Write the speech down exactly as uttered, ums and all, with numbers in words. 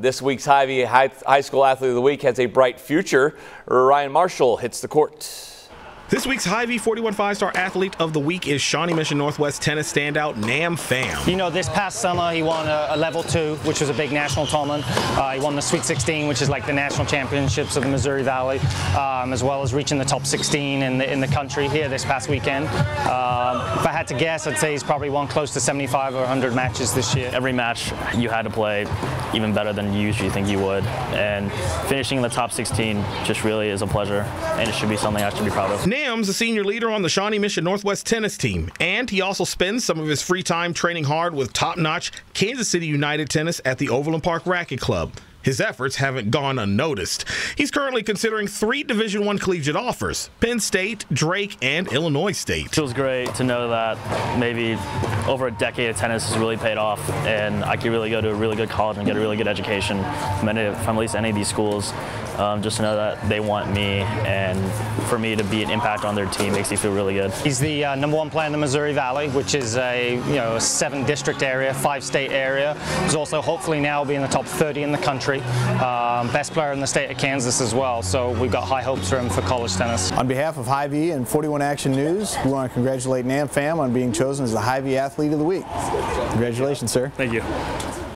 This week's Hy-Vee High School Athlete of the Week has a bright future. Ryan Marshall hits the court. This week's Hy-Vee forty-one five-star athlete of the week is Shawnee Mission Northwest tennis standout Nam Pham. You know, this past summer he won a, a level two, which was a big national tournament. Uh, he won the Sweet sixteen, which is like the national championships of the Missouri Valley, um, as well as reaching the top sixteen in the, in the country here this past weekend. Um, if I had to guess, I'd say he's probably won close to seventy-five or a hundred matches this year. Every match you had to play even better than you usually think you would, and finishing in the top sixteen just really is a pleasure, and it should be something I should be proud of. Nam's a senior leader on the Shawnee Mission Northwest tennis team, and he also spends some of his free time training hard with top-notch Kansas City United Tennis at the Overland Park Racquet Club. His efforts haven't gone unnoticed. He's currently considering three Division one collegiate offers: Penn State, Drake, and Illinois State. It feels great to know that maybe over a decade of tennis has really paid off, and I could really go to a really good college and get a really good education from, any, from at least any of these schools. Um, just to know that they want me, and for me to be an impact on their team makes me feel really good. He's the uh, number one player in the Missouri Valley, which is a you know a seven district area, five state area. He's also hopefully now be in the top thirty in the country. Um, best player in the state of Kansas as well. So we've got high hopes for him for college tennis. On behalf of Hy-Vee and forty-one Action News, we want to congratulate Nam Pham on being chosen as the Hy-Vee Athlete of the Week. Congratulations, sir. Thank you.